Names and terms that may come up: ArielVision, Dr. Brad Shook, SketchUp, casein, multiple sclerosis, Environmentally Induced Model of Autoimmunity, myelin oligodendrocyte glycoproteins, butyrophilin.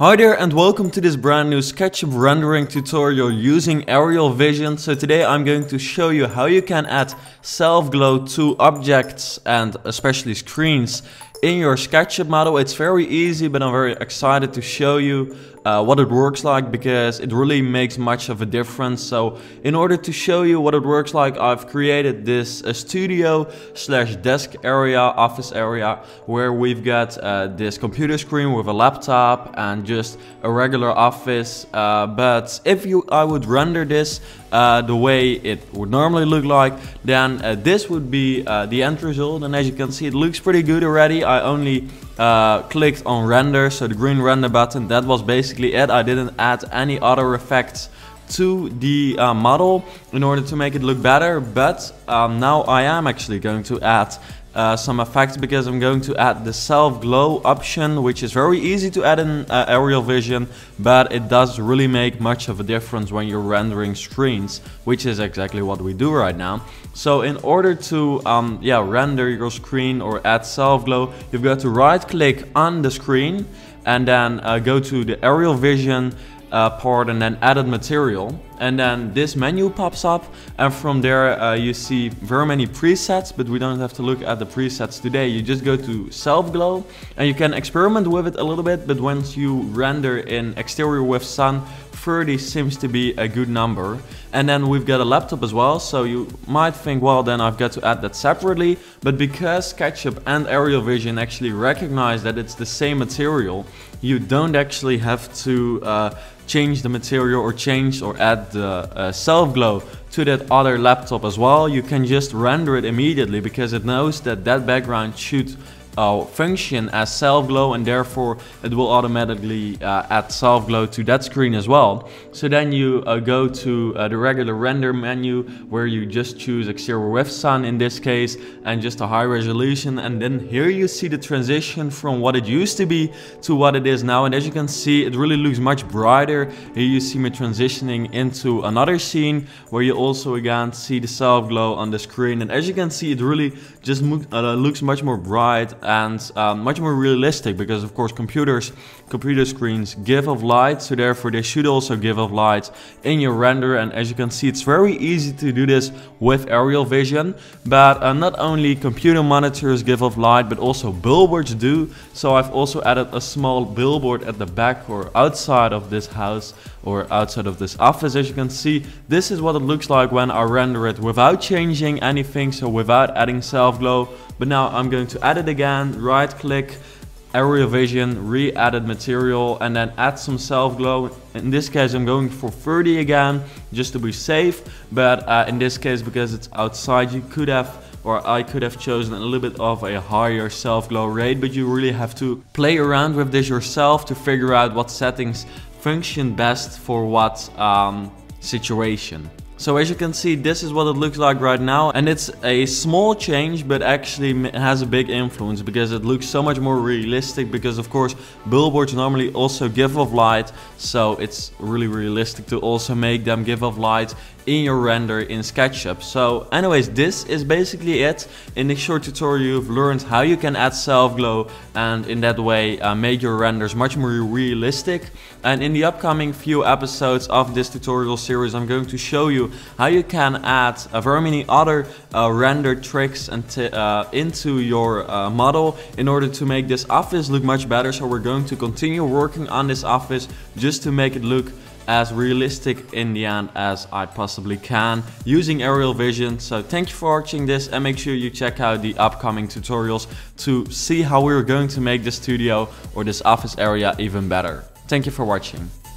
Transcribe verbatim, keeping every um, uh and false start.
Hi there and welcome to this brand new SketchUp rendering tutorial using ArielVision. So today I'm going to show you how you can add self-glow to objects and especially screens in your SketchUp model. It's very easy, but I'm very excited to show you uh, what it works like because it really makes much of a difference. So in order to show you what it works like, I've created this uh, studio slash desk area, office area, where we've got uh, this computer screen with a laptop and just a regular office, uh, but if you I would render this uh, the way it would normally look like, then uh, this would be uh, the end result. And as you can see, it looks pretty good already. I only uh, clicked on render, so the green render button, that was basically it. I didn't add any other effects to the uh, model in order to make it look better, but um, now I am actually going to add Uh, some effects, because I'm going to add the self glow option, which is very easy to add in uh, ArielVision, but it does really make much of a difference when you're rendering screens, which is exactly what we do right now. So in order to um, yeah, render your screen or add self glow, you've got to right click on the screen and then uh, go to the ArielVision Uh, part and then added material, and then this menu pops up, and from there uh, you see very many presets, but we don't have to look at the presets today. You just go to self glow and you can experiment with it a little bit, but once you render in exterior with sun, thirty seems to be a good number. And then we've got a laptop as well, so you might think, well, then I've got to add that separately, but because SketchUp and ArielVision actually recognize that it's the same material, you don't actually have to uh, change the material or change or add the uh, self glow to that other laptop as well. You can just render it immediately because it knows that that background should uh, function as self glow, and therefore it will automatically uh, add self glow to that screen as well. So then you uh, go to uh, the regular render menu where you just choose exterior with sun in this case and just a high resolution, and then here you see the transition from what it used to be to what it is now. And as you can see, it really looks much brighter. Here you see me transitioning into another scene where you also again see the self glow on the screen, and as you can see, it really just uh, looks much more bright and um, much more realistic, because of course computers computer screens give off light, so therefore they should also give off light in your render. And as you can see, it's very easy to do this with ArielVision, but uh, not only computer monitors give off light, but also billboards do. So I've also added a small billboard at the back or outside of this house or outside of this office. As you can see, this is what it looks like when I render it without changing anything, so without adding self glow. But now I'm going to add it again, right click, ArielVision, re-added material, and then add some self glow. In this case I'm going for thirty again, just to be safe, but uh, in this case, because it's outside, you could have, or I could have chosen a little bit of a higher self glow rate, but you really have to play around with this yourself to figure out what settings function best for what um, situation. So as you can see, this is what it looks like right now, and it's a small change, but actually has a big influence because it looks so much more realistic, because of course billboards normally also give off light, so it's really realistic to also make them give off light in your render in SketchUp. So anyways, this is basically it. In this short tutorial you've learned how you can add self glow and in that way uh, make your renders much more realistic. And in the upcoming few episodes of this tutorial series, I'm going to show you how you can add uh, very many other uh, render tricks and uh, into your uh, model in order to make this office look much better. So we're going to continue working on this office just to make it look as realistic in the end as I possibly can using ArielVision. So thank you for watching this, and make sure you check out the upcoming tutorials to see how we're going to make this studio or this office area even better. Thank you for watching.